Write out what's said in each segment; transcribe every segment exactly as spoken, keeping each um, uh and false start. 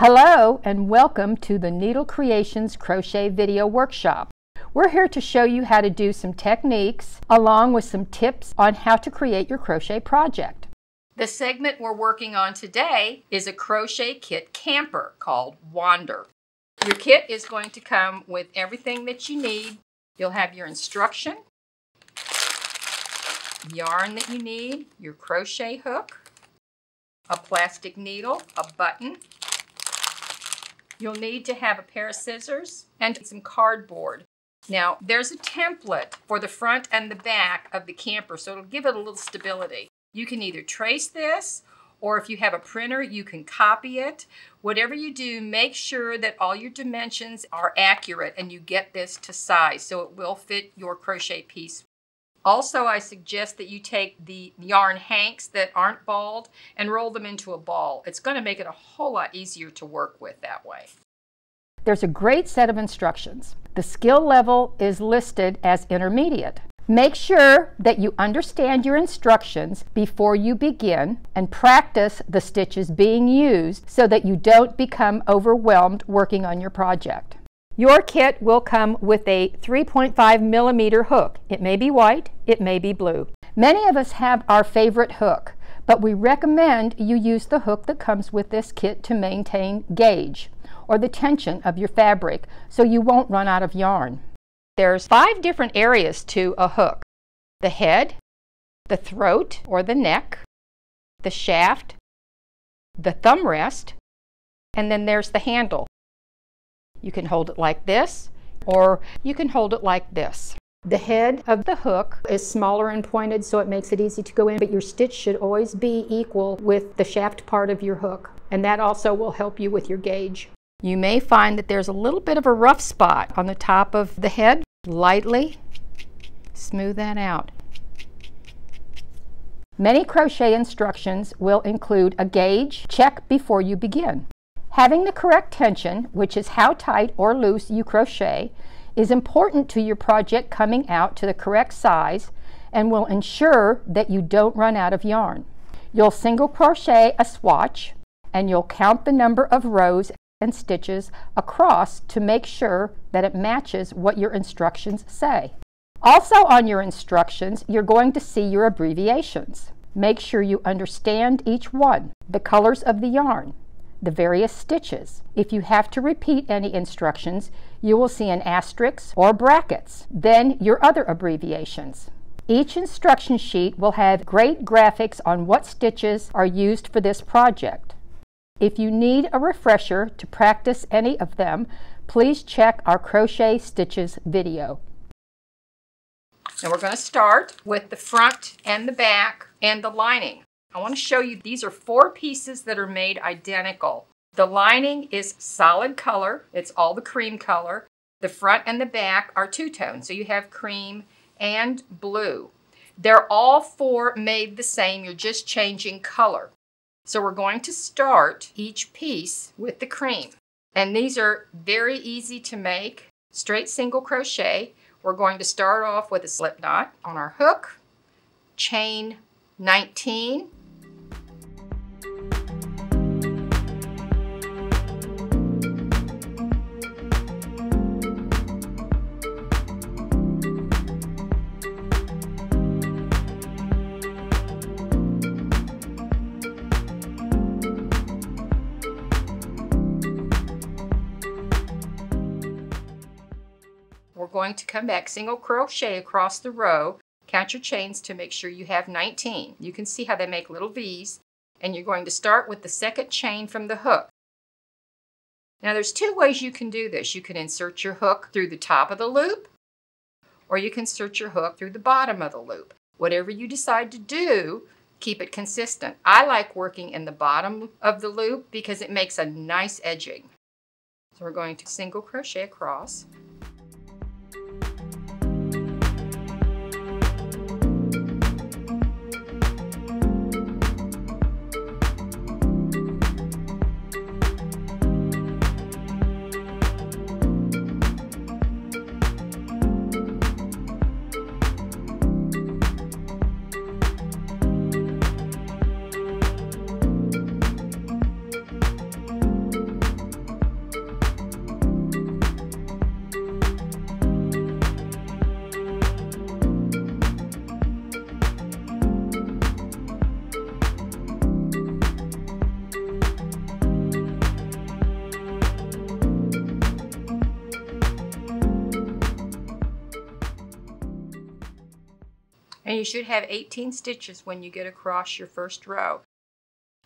Hello and welcome to the Needle Creations Crochet Video Workshop. We're here to show you how to do some techniques along with some tips on how to create your crochet project. The segment we're working on today is a crochet kit camper called Wander. Your kit is going to come with everything that you need. You'll have your instruction, yarn that you need, your crochet hook, a plastic needle, a button. You'll need to have a pair of scissors and some cardboard. Now, there's a template for the front and the back of the camper, so it'll give it a little stability. You can either trace this, or if you have a printer, you can copy it. Whatever you do, make sure that all your dimensions are accurate and you get this to size, so it will fit your crochet piece. Also, I suggest that you take the yarn hanks that aren't balled and roll them into a ball. It's going to make it a whole lot easier to work with that way. There's a great set of instructions. The skill level is listed as intermediate. Make sure that you understand your instructions before you begin and practice the stitches being used so that you don't become overwhelmed working on your project. Your kit will come with a three point five millimeter hook. It may be white, it may be blue. Many of us have our favorite hook, but we recommend you use the hook that comes with this kit to maintain gauge or the tension of your fabric so you won't run out of yarn. There's five different areas to a hook: the head, the throat or the neck, the shaft, the thumb rest, and then there's the handle. You can hold it like this, or you can hold it like this. The head of the hook is smaller and pointed, so it makes it easy to go in, but your stitch should always be equal with the shaft part of your hook, and that also will help you with your gauge. You may find that there's a little bit of a rough spot on the top of the head. Lightly smooth that out. Many crochet instructions will include a gauge. Check before you begin. Having the correct tension, which is how tight or loose you crochet, is important to your project coming out to the correct size and will ensure that you don't run out of yarn. You'll single crochet a swatch and you'll count the number of rows and stitches across to make sure that it matches what your instructions say. Also on your instructions, you're going to see your abbreviations. Make sure you understand each one, the colors of the yarn, the various stitches. If you have to repeat any instructions, you will see an asterisk or brackets, then your other abbreviations. Each instruction sheet will have great graphics on what stitches are used for this project. If you need a refresher to practice any of them, please check our Crochet Stitches video. Now we're going to start with the front and the back and the lining. I want to show you these are four pieces that are made identical. The lining is solid color. It's all the cream color. The front and the back are two-tone, so you have cream and blue. They're all four made the same. You're just changing color. So we're going to start each piece with the cream. And these are very easy to make. Straight single crochet. We're going to start off with a slip knot on our hook, chain nineteen, going to come back, single crochet across the row, count your chains to make sure you have nineteen. You can see how they make little V's, and you're going to start with the second chain from the hook. Now there's two ways you can do this. You can insert your hook through the top of the loop, or you can insert your hook through the bottom of the loop. Whatever you decide to do, keep it consistent. I like working in the bottom of the loop because it makes a nice edging. So we're going to single crochet across. And you should have eighteen stitches when you get across your first row.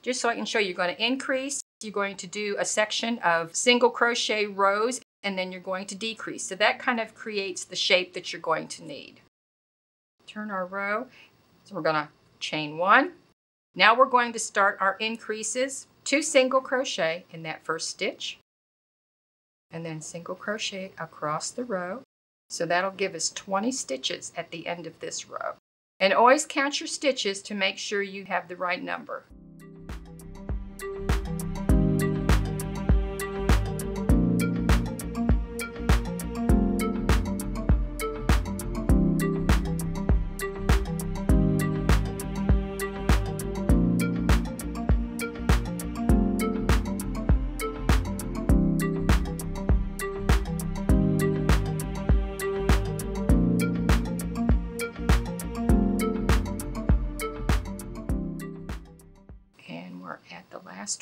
Just so I can show you, you're going to increase, you're going to do a section of single crochet rows, and then you're going to decrease. So that kind of creates the shape that you're going to need. Turn our row. So we're going to chain one. Now we're going to start our increases, two single crochet in that first stitch, and then single crochet across the row. So that'll give us twenty stitches at the end of this row. And always count your stitches to make sure you have the right number.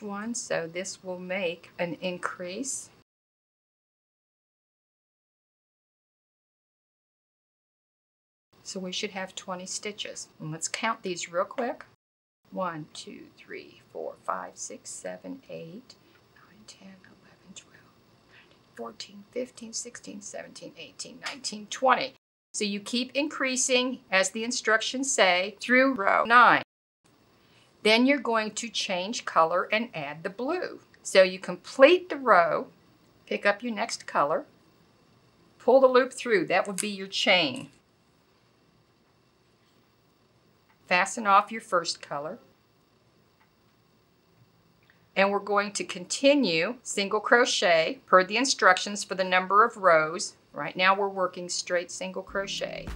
One, so this will make an increase. So we should have twenty stitches. And let's count these real quick. one, two, three, four, five, six, seven, eight, nine, ten, eleven, twelve, fourteen, fifteen, sixteen, seventeen, eighteen, nineteen, twenty. So you keep increasing, as the instructions say, through row nine. Then you're going to change color and add the blue. So you complete the row, pick up your next color, pull the loop through. That would be your chain. Fasten off your first color. And we're going to continue single crochet per the instructions for the number of rows. Right now we're working straight single crochet.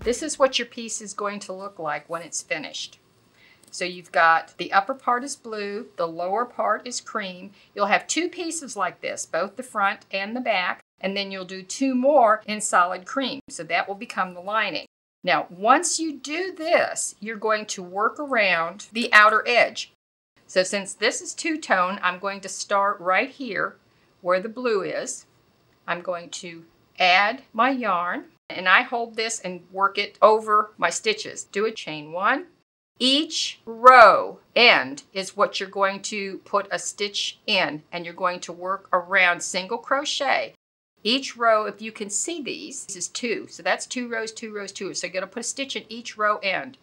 This is what your piece is going to look like when it's finished. So you've got the upper part is blue, the lower part is cream. You'll have two pieces like this, both the front and the back, and then you'll do two more in solid cream. So that will become the lining. Now, once you do this, you're going to work around the outer edge. So since this is two-tone, I'm going to start right here where the blue is. I'm going to add my yarn. And I hold this and work it over my stitches. Do a chain one. Each row end is what you're going to put a stitch in, and you're going to work around single crochet. Each row, if you can see these, this is two. So that's two rows, two rows, two. So you're going to put a stitch in each row end.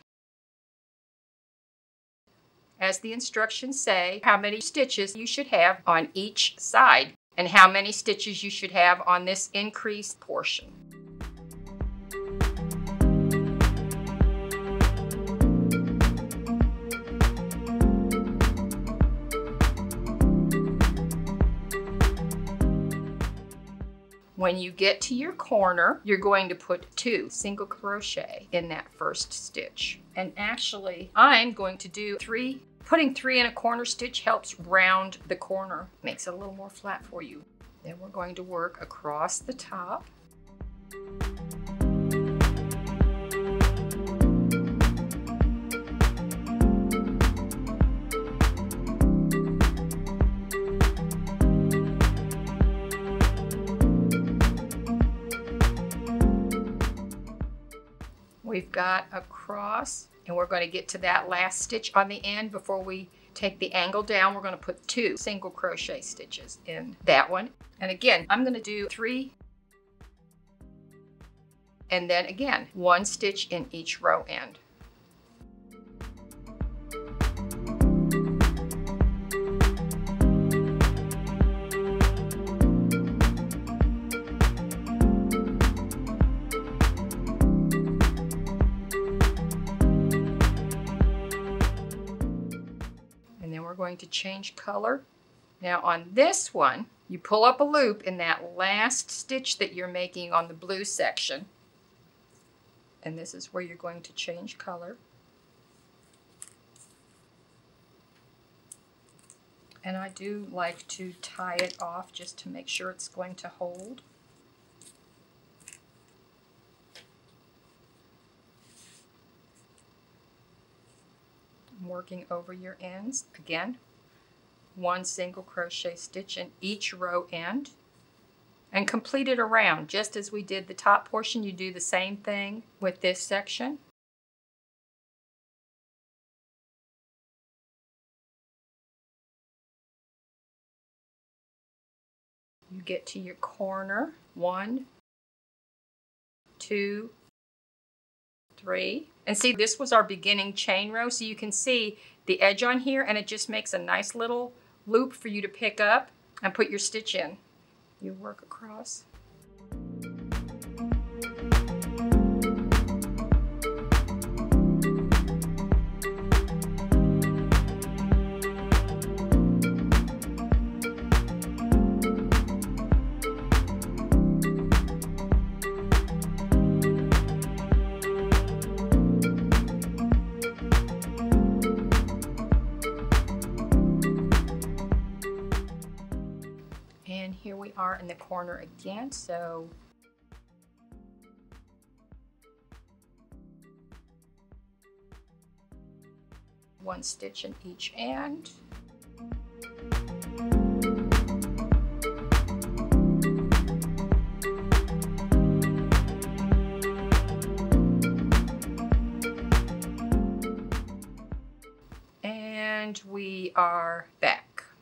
As the instructions say, how many stitches you should have on each side and how many stitches you should have on this increased portion. When you get to your corner, you're going to put two single crochet in that first stitch. And actually, I'm going to do three. Putting three in a corner stitch helps round the corner, makes it a little more flat for you. Then we're going to work across the top. We've got across, and we're going to get to that last stitch on the end before we take the angle down. We're going to put two single crochet stitches in that one. And again, I'm going to do three. And then again, one stitch in each row end. Going to change color. Now on this one, you pull up a loop in that last stitch that you're making on the blue section. And this is where you're going to change color. And I do like to tie it off just to make sure it's going to hold. working over your ends. Again, one single crochet stitch in each row end, and complete it around just as we did the top portion. You do the same thing with this section. You get to your corner, one, two, three. And see, this was our beginning chain row, so you can see the edge on here, and it just makes a nice little loop for you to pick up and put your stitch in. You work across. Here we are in the corner again, so one stitch in each end. And we are back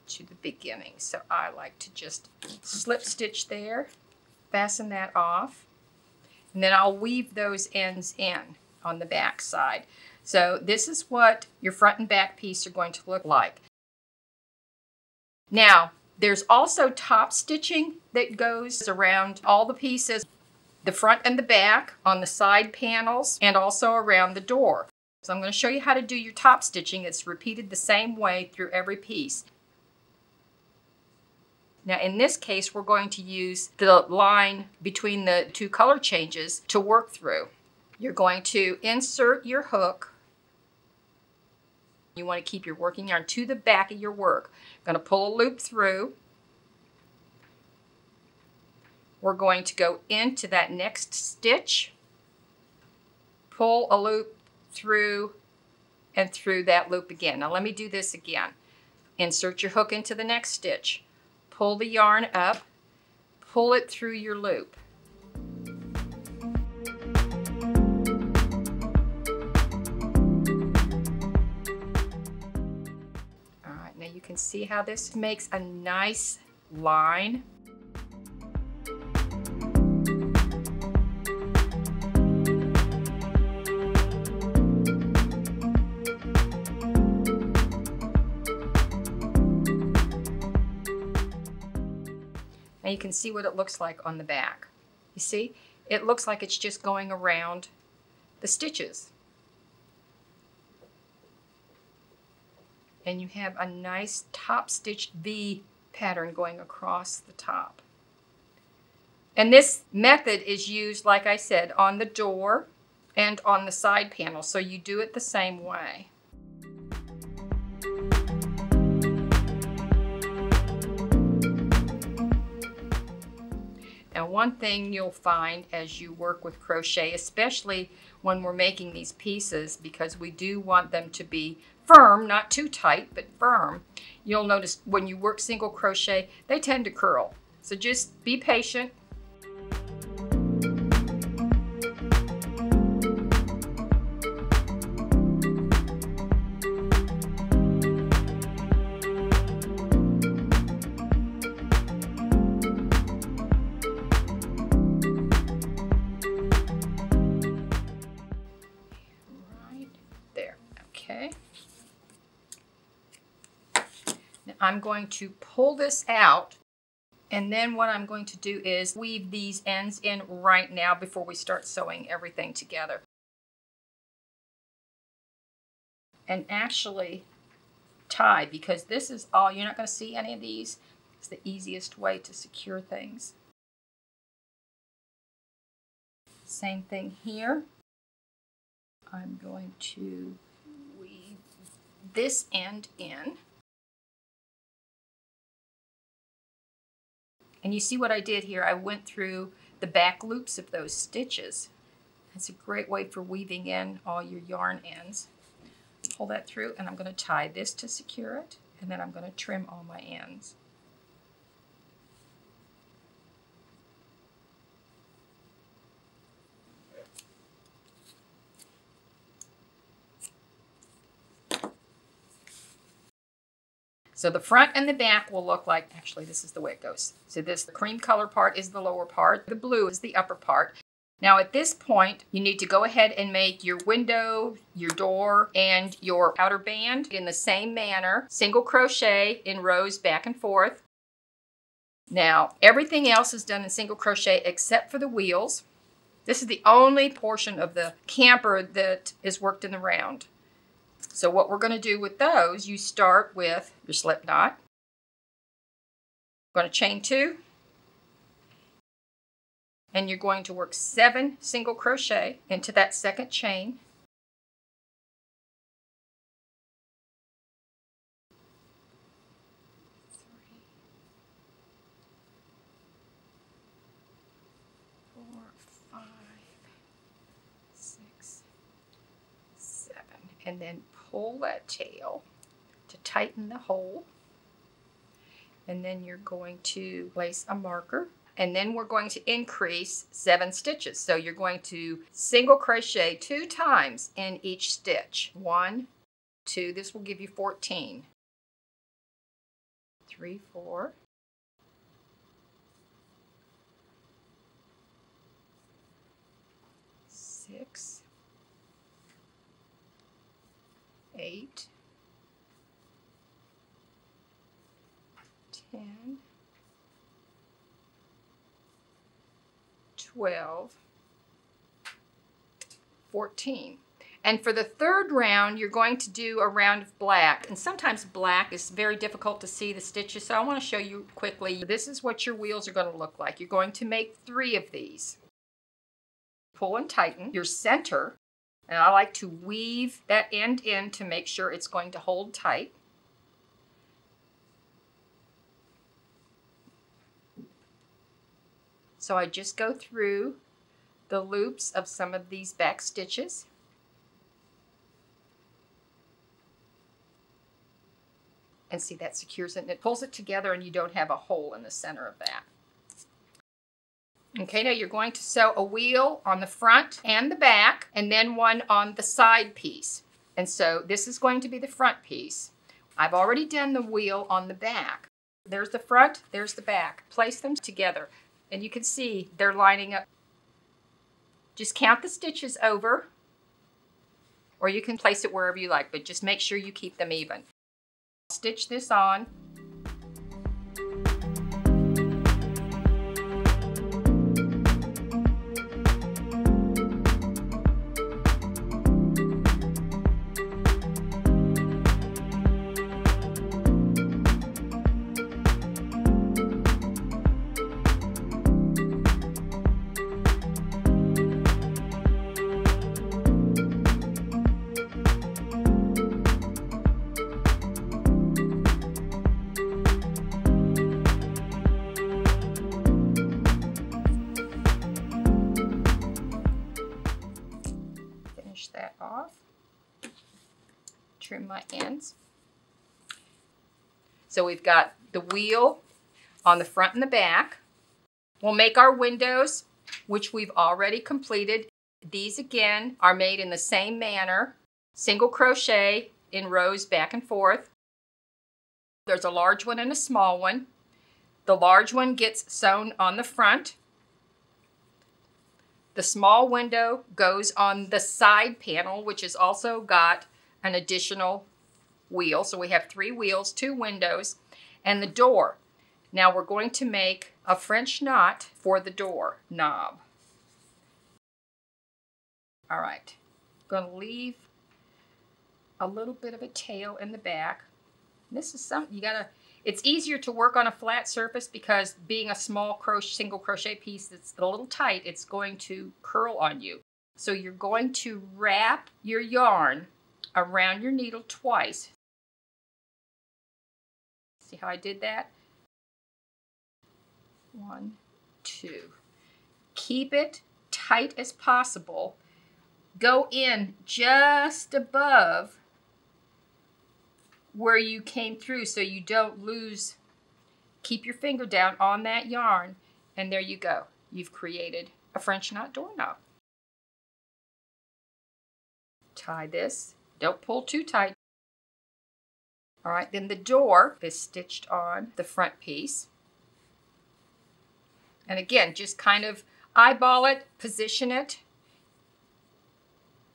to the beginning. So I like to just slip stitch there, fasten that off, and then I'll weave those ends in on the back side. So this is what your front and back piece are going to look like. Now there's also top stitching that goes around all the pieces, the front and the back, on the side panels, and also around the door. So I'm going to show you how to do your top stitching. It's repeated the same way through every piece. Now in this case, we're going to use the line between the two color changes to work through. You're going to insert your hook. You want to keep your working yarn to the back of your work. I'm going to pull a loop through. We're going to go into that next stitch, pull a loop through and through that loop again. Now let me do this again. Insert your hook into the next stitch. Pull the yarn up, pull it through your loop. All right, now you can see how this makes a nice line. You can see what it looks like on the back. You see, it looks like it's just going around the stitches. And you have a nice top stitched V pattern going across the top. And this method is used, like I said, on the door and on the side panel, so you do it the same way. Now, one thing you'll find as you work with crochet, especially when we're making these pieces, because we do want them to be firm, not too tight, but firm, you'll notice when you work single crochet, they tend to curl. So just be patient. I'm going to pull this out, and then what I'm going to do is weave these ends in right now before we start sewing everything together. And actually tie, because this is all, you're not going to see any of these. It's the easiest way to secure things. Same thing here. I'm going to weave this end in. And you see what I did here? I went through the back loops of those stitches. That's a great way for weaving in all your yarn ends. pull that through, and I'm going to tie this to secure it, and then I'm going to trim all my ends. So the front and the back will look like, actually this is the way it goes. So this the cream color part is the lower part, the blue is the upper part. Now at this point, you need to go ahead and make your window, your door, and your outer band in the same manner, single crochet in rows back and forth. Now everything else is done in single crochet except for the wheels. This is the only portion of the camper that is worked in the round. So what we're going to do with those, you start with your slip knot. Going to chain two, and you're going to work seven single crochet into that second chain. And then pull that tail to tighten the hole. And then you're going to place a marker. And then we're going to increase seven stitches. So you're going to single crochet two times in each stitch. One, two, this will give you fourteen. Three, four. Six. Eight, ten, twelve, fourteen. And for the third round, you're going to do a round of black. And sometimes black is very difficult to see the stitches, so I want to show you quickly. This is what your wheels are going to look like. You're going to make three of these. Pull and tighten your center. And I like to weave that end in to make sure it's going to hold tight. So I just go through the loops of some of these back stitches. And see, that secures it and it pulls it together and you don't have a hole in the center of that. Okay, now you're going to sew a wheel on the front and the back, and then one on the side piece. And so this is going to be the front piece. I've already done the wheel on the back. There's the front, there's the back. Place them together, and you can see they're lining up. Just count the stitches over, or you can place it wherever you like, but just make sure you keep them even. Stitch this on. Trim my ends. So we've got the wheel on the front and the back. We'll make our windows, which we've already completed. These again are made in the same manner, single crochet in rows back and forth. There's a large one and a small one. The large one gets sewn on the front. The small window goes on the side panel, which has also got an additional wheel. So we have three wheels, two windows, and the door. Now we're going to make a French knot for the door knob. All right, I'm going to leave a little bit of a tail in the back. This is something you gotta, it's easier to work on a flat surface because being a small crochet, single crochet piece that's a little tight, it's going to curl on you. So you're going to wrap your yarn around your needle twice. See how I did that? One, two. Keep it tight as possible. Go in just above where you came through, so you don't lose. Keep your finger down on that yarn, and there you go. You've created a French knot doorknob. Tie this. Don't pull too tight. All right, then the door is stitched on the front piece. And again, just kind of eyeball it, position it.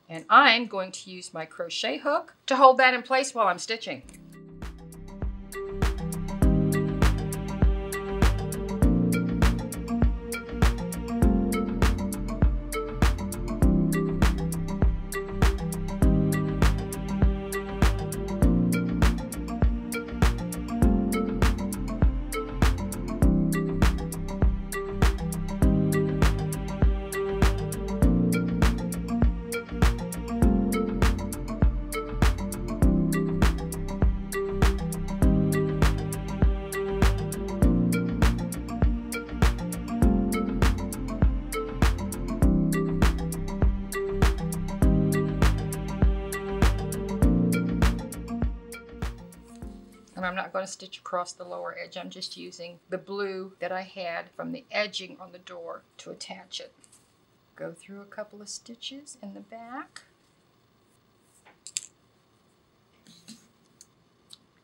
And I'm going to use my crochet hook to hold that in place while I'm stitching. I'm not going to stitch across the lower edge. I'm just using the blue that I had from the edging on the door to attach it. Go through a couple of stitches in the back.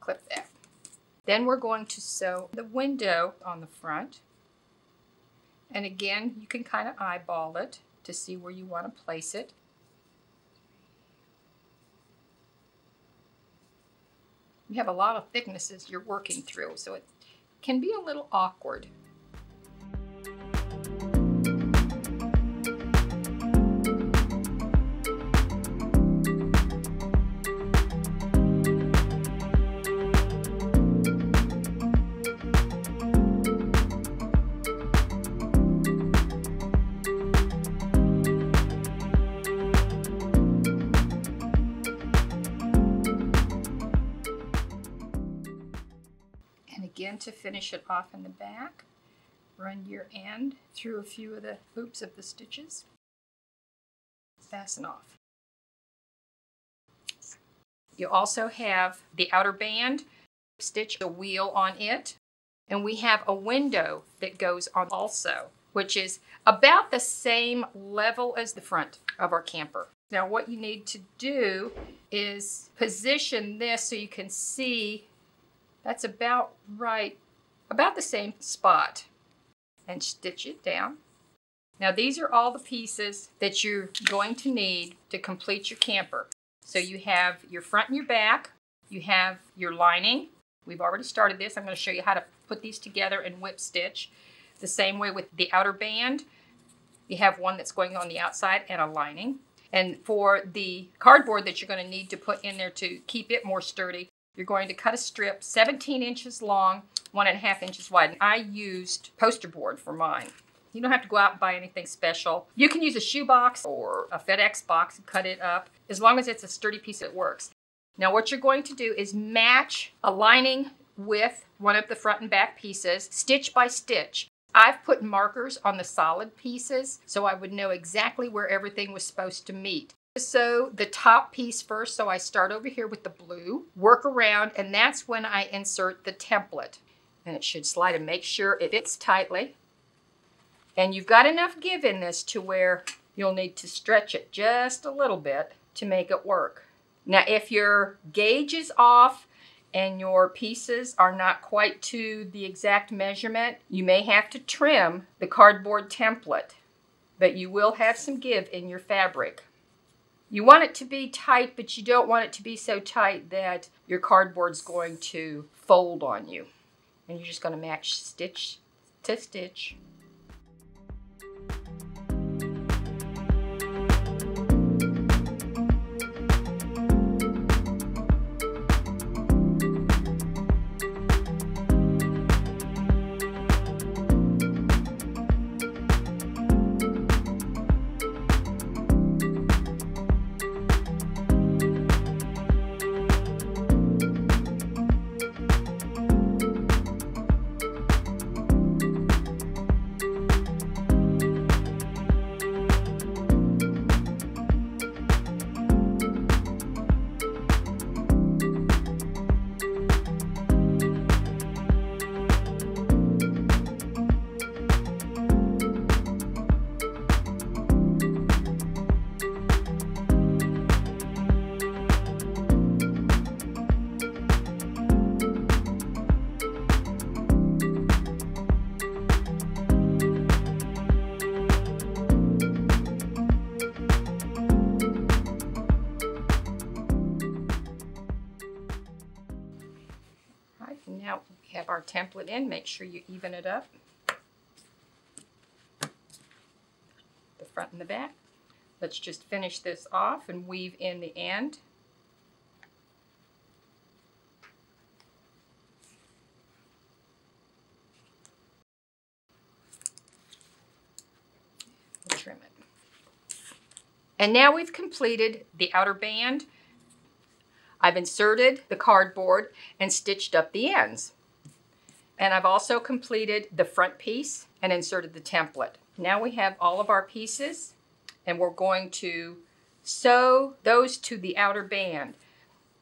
Clip that. Then we're going to sew the window on the front. And again, you can kind of eyeball it to see where you want to place it. You have a lot of thicknesses you're working through, so it can be a little awkward. To finish it off in the back, run your end through a few of the loops of the stitches, fasten off. You also have the outer band, stitch a wheel on it, and we have a window that goes on also, which is about the same level as the front of our camper. Now what you need to do is position this so you can see that's about right, about the same spot, and stitch it down. Now these are all the pieces that you're going to need to complete your camper. So you have your front and your back, you have your lining. We've already started this. I'm going to show you how to put these together and whip stitch. The same way with the outer band, you have one that's going on the outside and a lining. And for the cardboard that you're going to need to put in there to keep it more sturdy, you're going to cut a strip seventeen inches long, one and a half inches wide. I used poster board for mine. You don't have to go out and buy anything special. You can use a shoebox or a FedEx box and cut it up. As long as it's a sturdy piece, it works. Now what you're going to do is match a lining with one of the front and back pieces, stitch by stitch. I've put markers on the solid pieces so I would know exactly where everything was supposed to meet. Sew the top piece first, so I start over here with the blue, work around, and that's when I insert the template. And it should slide, and make sure it fits tightly. And you've got enough give in this to where you'll need to stretch it just a little bit to make it work. Now if your gauge is off and your pieces are not quite to the exact measurement, you may have to trim the cardboard template, but you will have some give in your fabric. You want it to be tight, but you don't want it to be so tight that your cardboard's going to fold on you. And you're just going to match stitch to stitch. template in, make sure you even it up, the front and the back. Let's just finish this off and weave in the end. We'll trim it. And now we've completed the outer band. I've inserted the cardboard and stitched up the ends. And I've also completed the front piece and inserted the template. Now we have all of our pieces, and we're going to sew those to the outer band.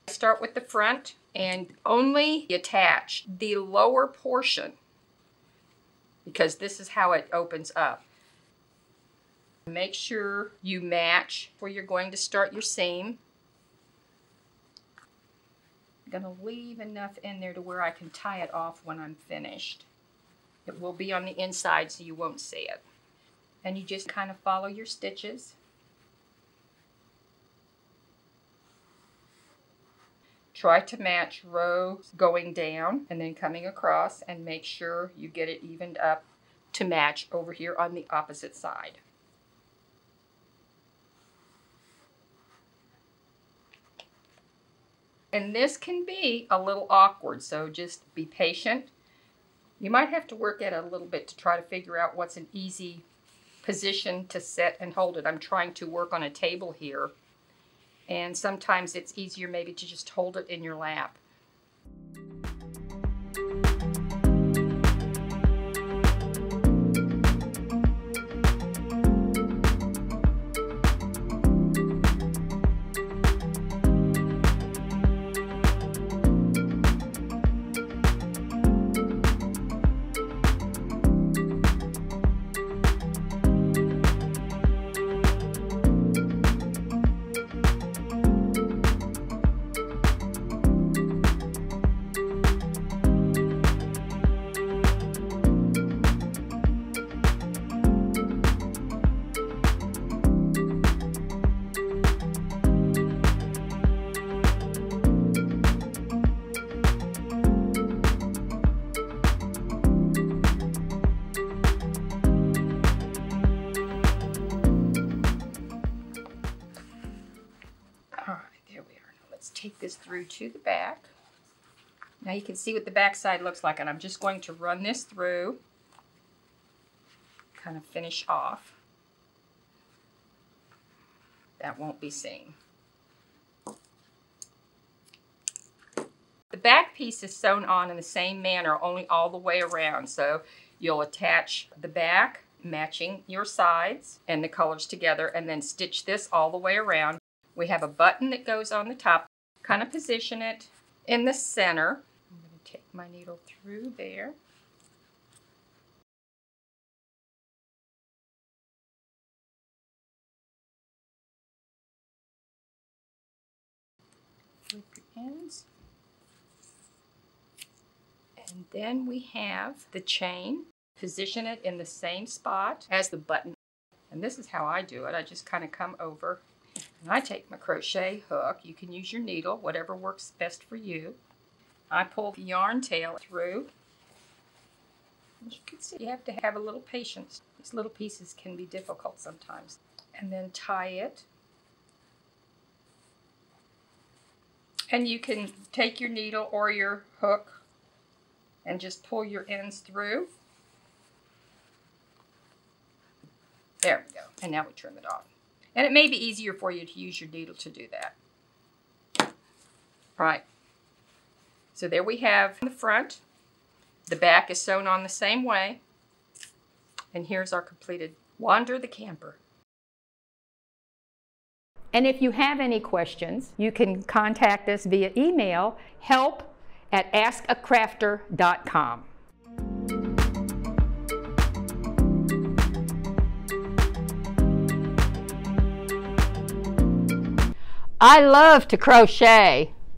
Start with the front and only attach the lower portion, because this is how it opens up. Make sure you match where you're going to start your seam. I'm going to leave enough in there to where I can tie it off when I'm finished. It will be on the inside, so you won't see it. And you just kind of follow your stitches. Try to match rows going down and then coming across, and make sure you get it evened up to match over here on the opposite side. And this can be a little awkward, so just be patient. You might have to work at it a little bit to try to figure out what's an easy position to set and hold it. I'm trying to work on a table here, and sometimes it's easier maybe to just hold it in your lap. Through to the back. Now you can see what the back side looks like, and I'm just going to run this through, kind of finish off. That won't be seen. The back piece is sewn on in the same manner, only all the way around, so you'll attach the back matching your sides and the colors together, and then stitch this all the way around. We have a button that goes on the top. Kind of position it in the center. I'm going to take my needle through there. Flip your ends. And then we have the chain. Position it in the same spot as the button. And this is how I do it. I just kind of come over. And I take my crochet hook. You can use your needle, whatever works best for you. I pull the yarn tail through. As you can see, you have to have a little patience. These little pieces can be difficult sometimes. And then tie it. And you can take your needle or your hook and just pull your ends through. There we go. And now we trim it off. And it may be easier for you to use your needle to do that. All right, so there we have the front. The back is sewn on the same way. And here's our completed Wander the Camper. And if you have any questions, you can contact us via email, help at ask a crafter dot com. I love to crochet.